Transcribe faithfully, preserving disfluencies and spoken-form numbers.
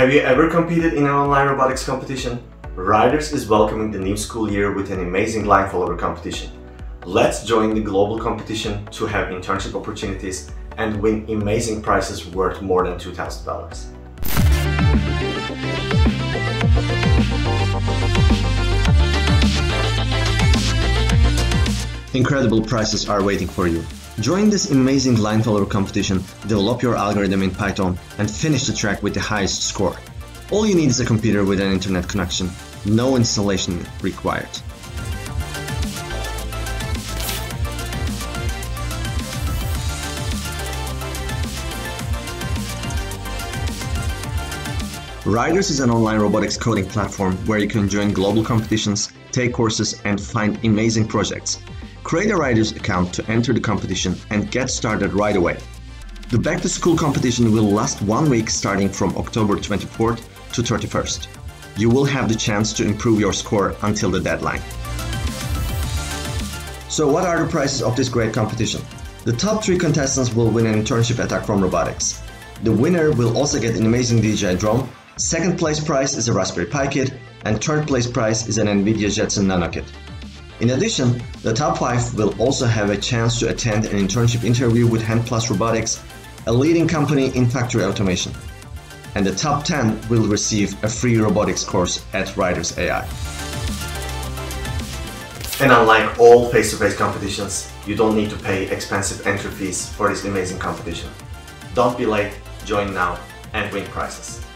Have you ever competed in an online robotics competition? Riders is welcoming the new school year with an amazing line follower competition. Let's join the global competition to have internship opportunities and win amazing prizes worth more than two thousand dollars. Incredible prizes are waiting for you. Join this amazing line follower competition, develop your algorithm in Python, and finish the track with the highest score. All you need is a computer with an internet connection. No installation required. Riders is an online robotics coding platform where you can join global competitions, take courses, and find amazing projects. Create a Riders account to enter the competition and get started right away. The Back to School competition will last one week starting from October twenty-fourth to thirty-first. You will have the chance to improve your score until the deadline. So what are the prizes of this great competition? The top three contestants will win an internship at Acrom Robotics. The winner will also get an amazing D J I drone, second place prize is a Raspberry Pi kit, and third place prize is an NVIDIA Jetson Nano kit. In addition, the top five will also have a chance to attend an internship interview with HandPlus Robotics, a leading company in factory automation. And the top ten will receive a free robotics course at Riders A I. And unlike all face-to-face competitions, you don't need to pay expensive entry fees for this amazing competition. Don't be late, join now and win prizes.